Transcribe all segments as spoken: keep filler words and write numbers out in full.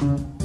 Mm-hmm.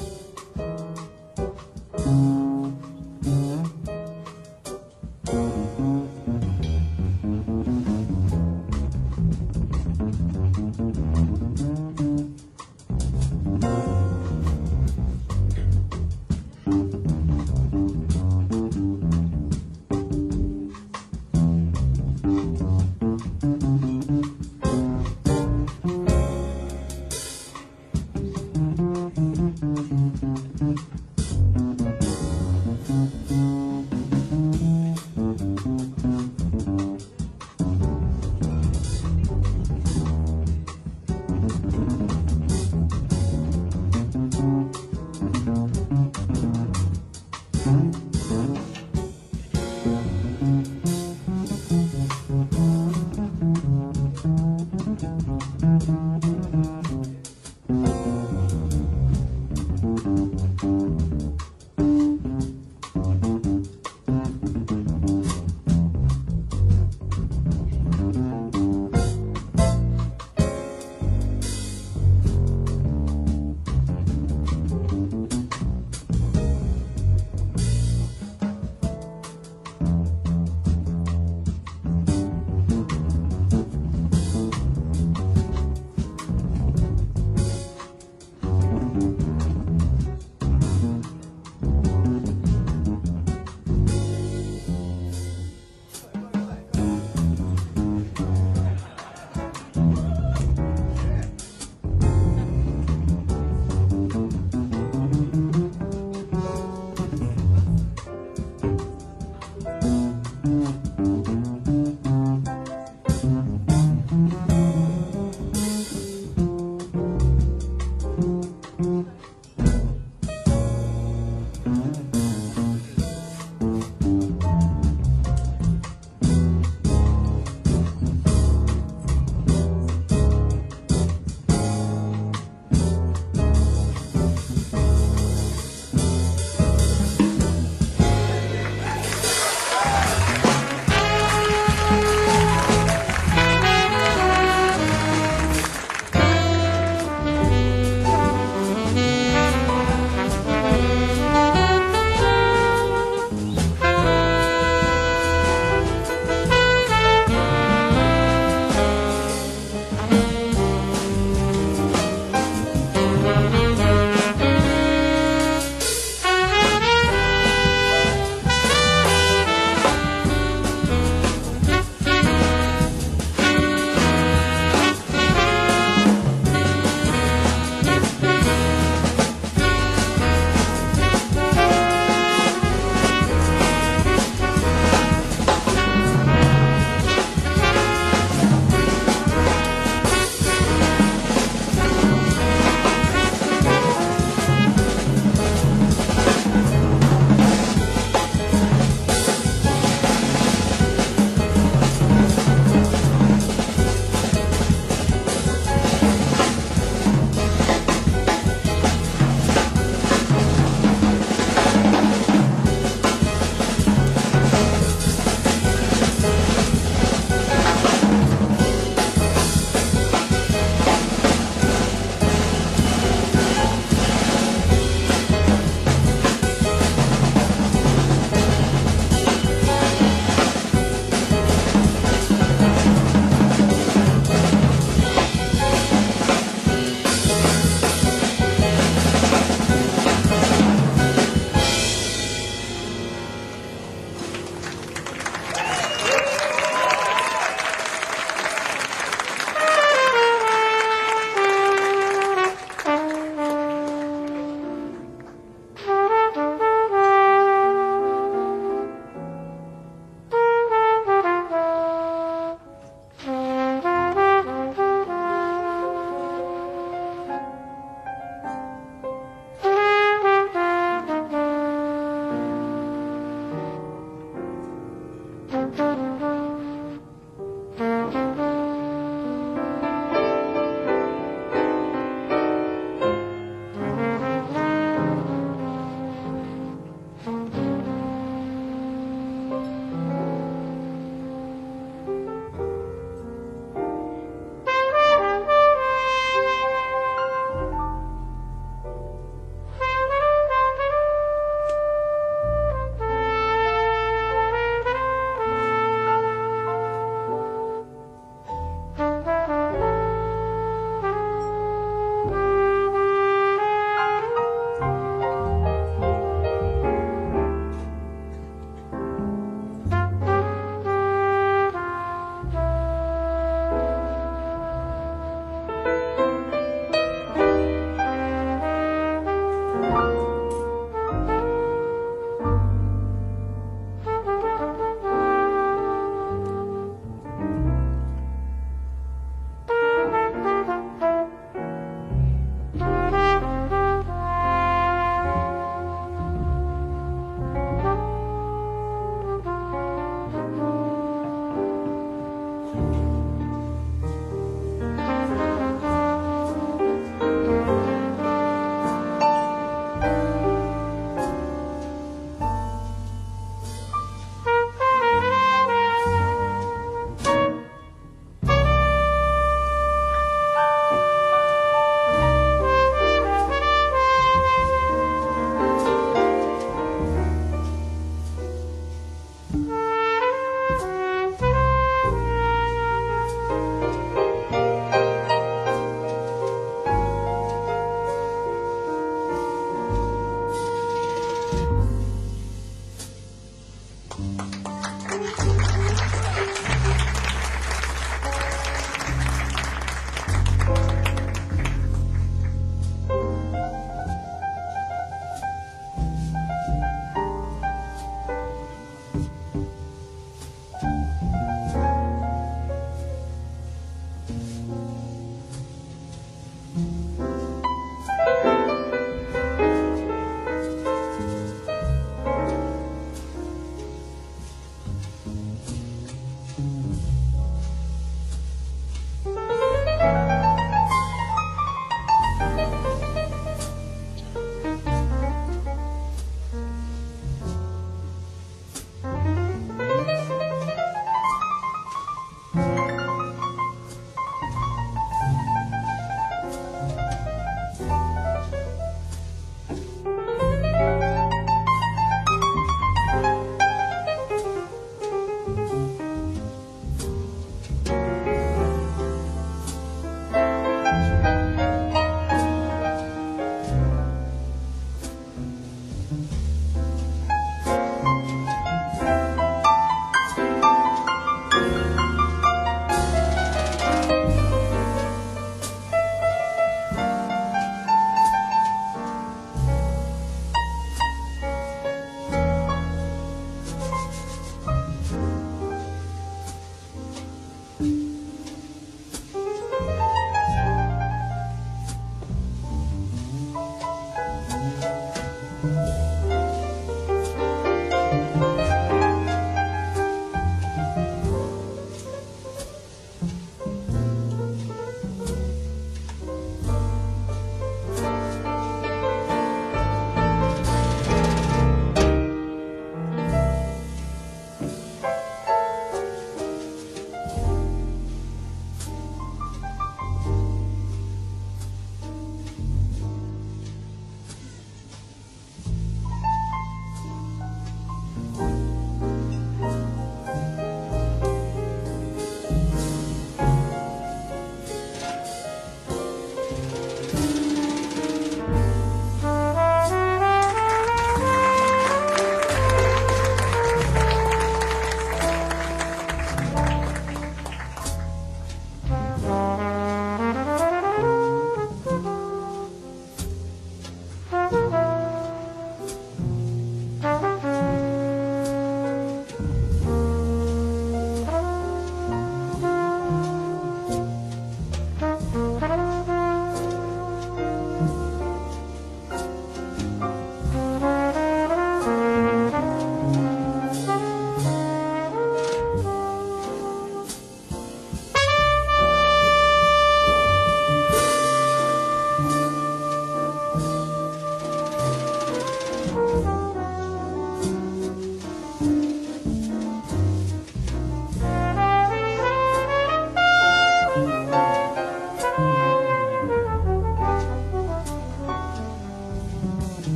Thank you.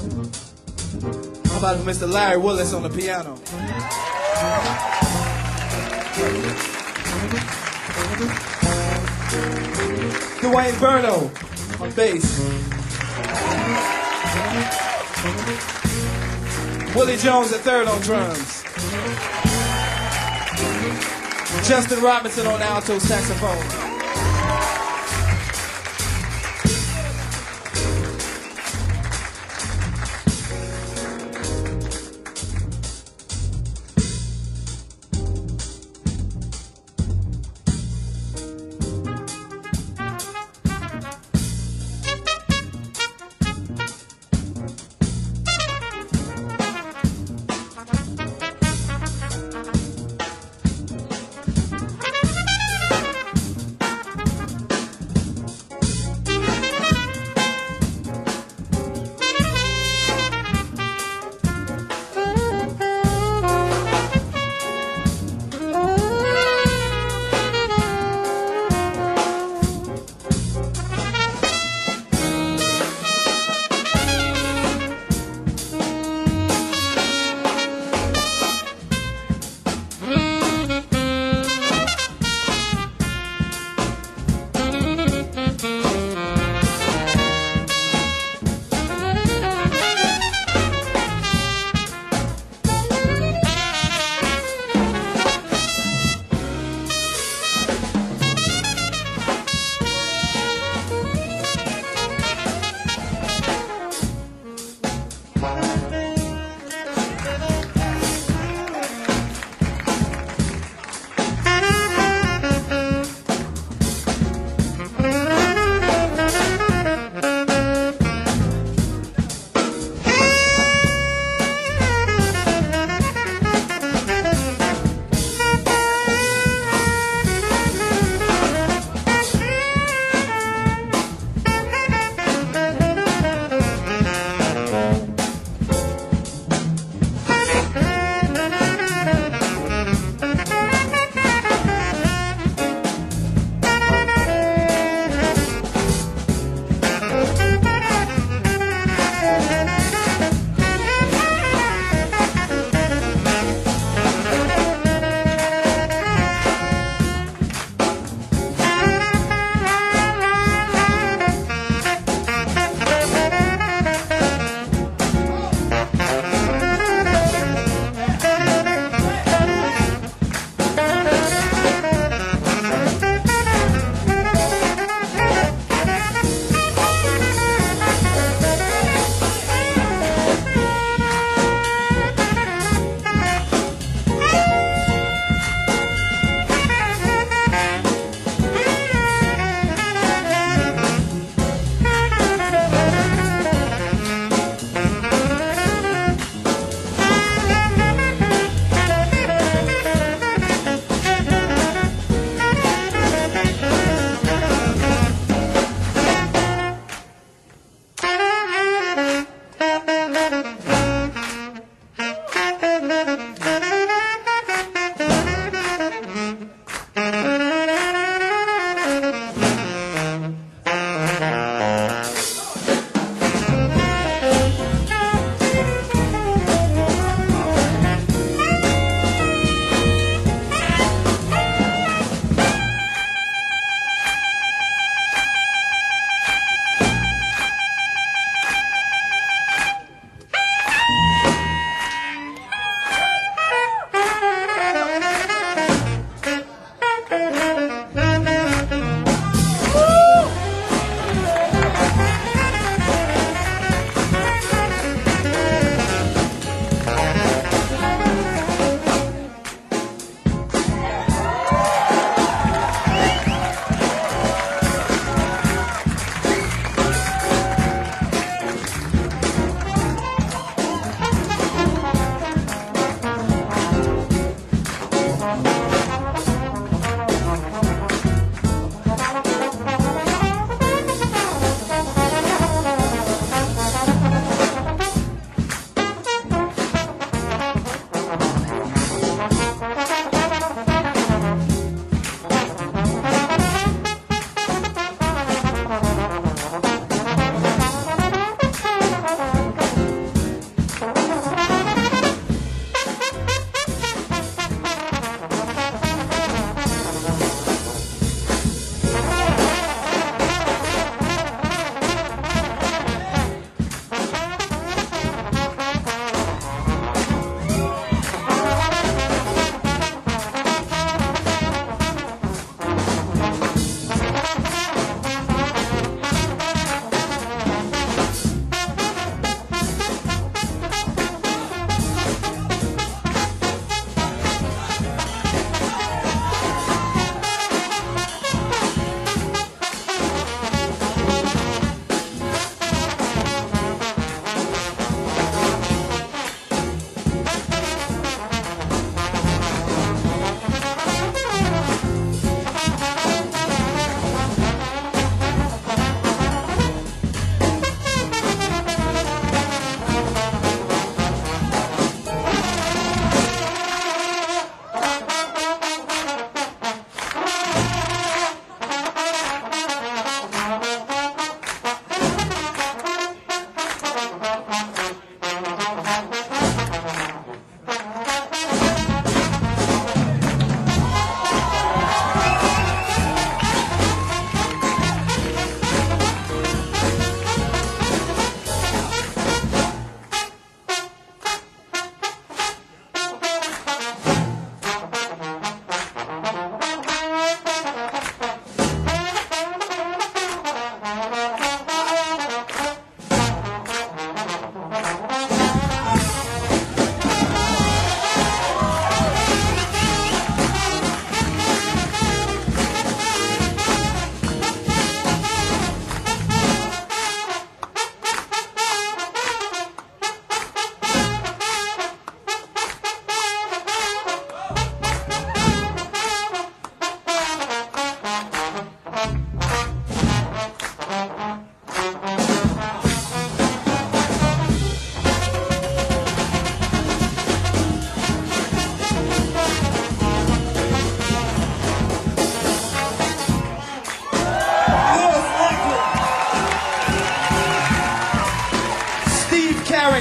How about Mister Larry Willis on the piano? Dwayne Burno on bass. Willie Jones the third on drums. Justin Robinson on alto saxophone.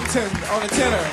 Carrington on the tenor.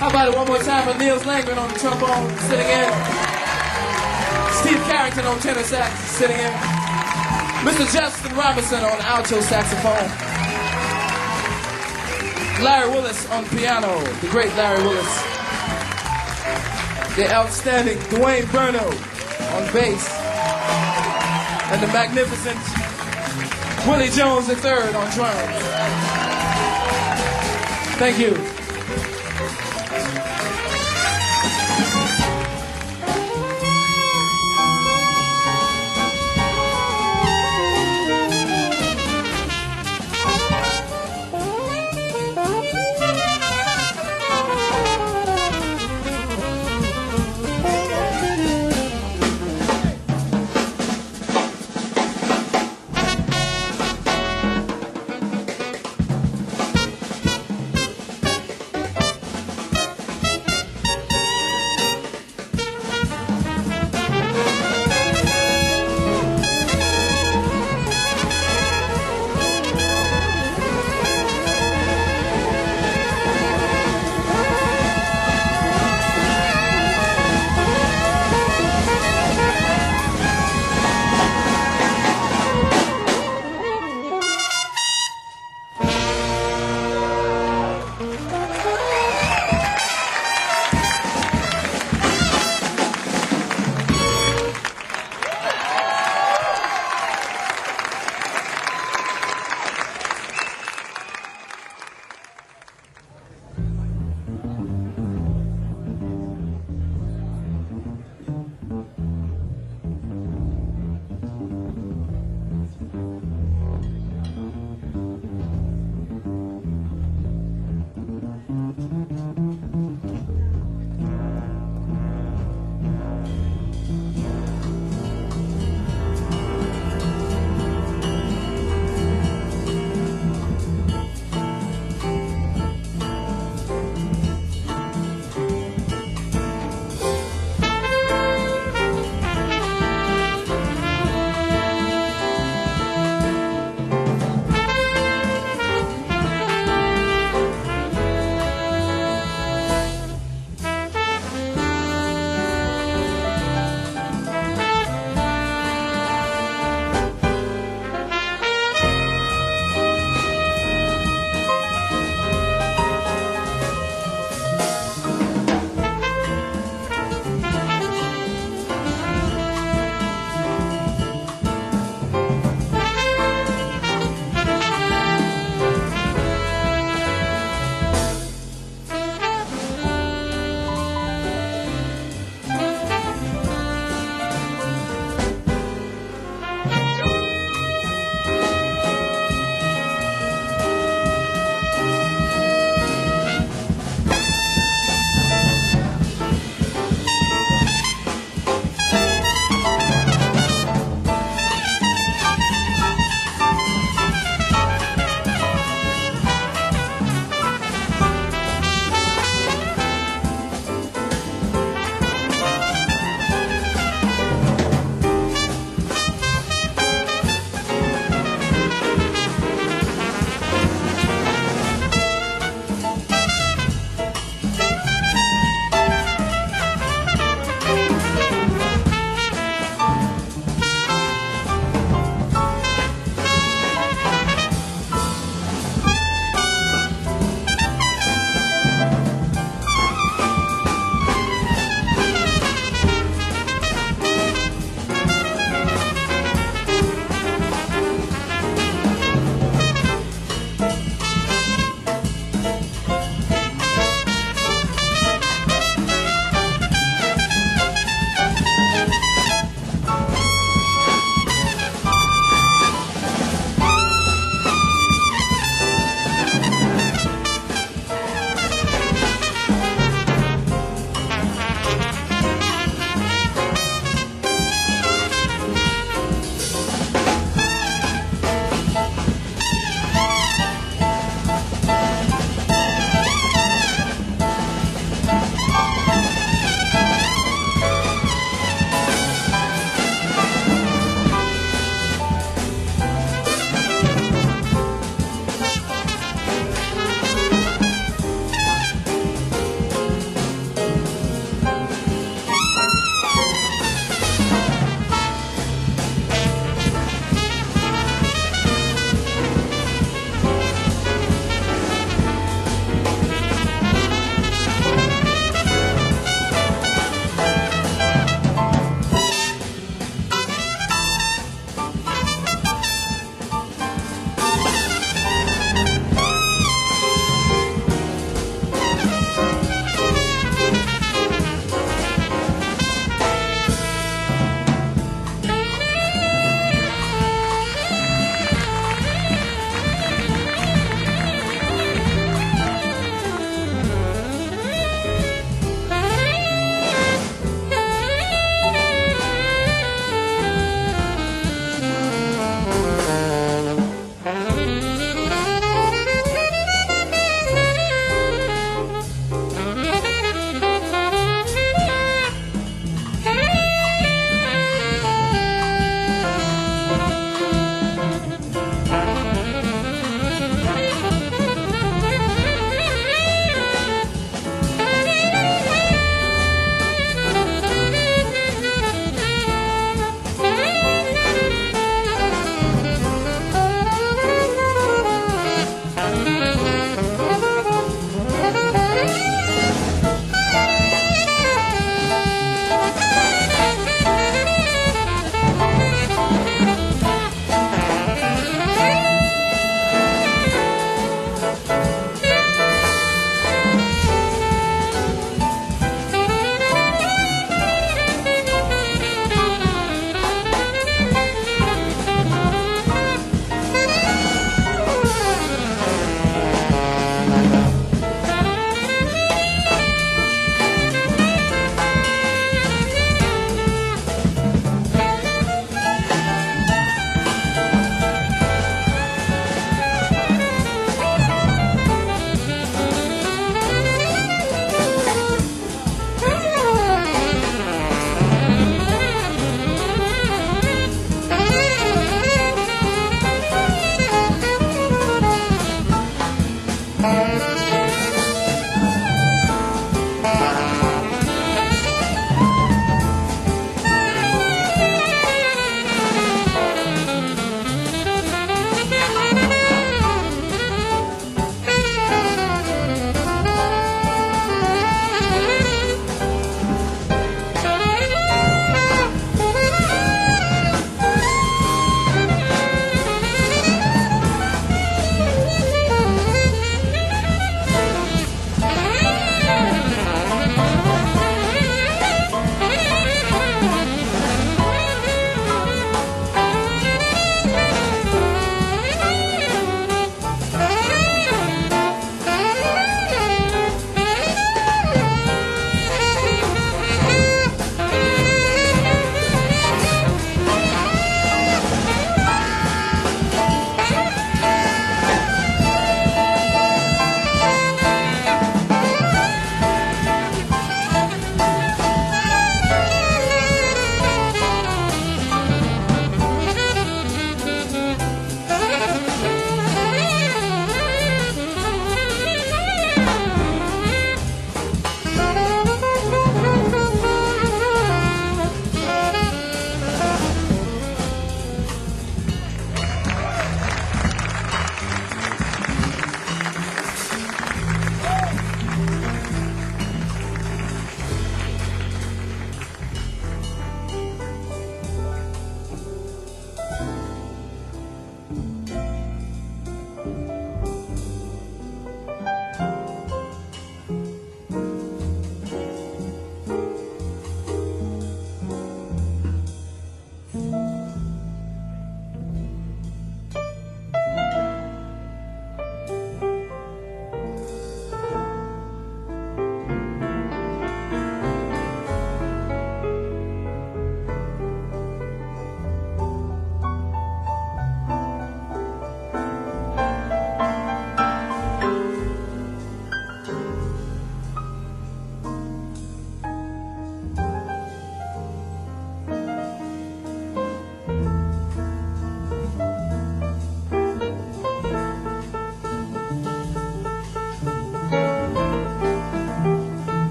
How about it one more time for Nils Landgren on the trombone, sitting in. Steve Carrington on tenor sax, sitting in. Mister Justin Robinson on alto saxophone. Larry Willis on piano, the great Larry Willis. The outstanding Dwayne Burno on bass. And the magnificent Willie Jones the third on drums. Thank you.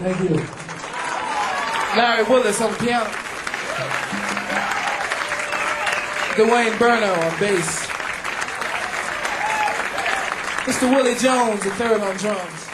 Thank you. Larry Willis on piano. Dwayne Burno on bass. Mister Willie Jones the third on drums.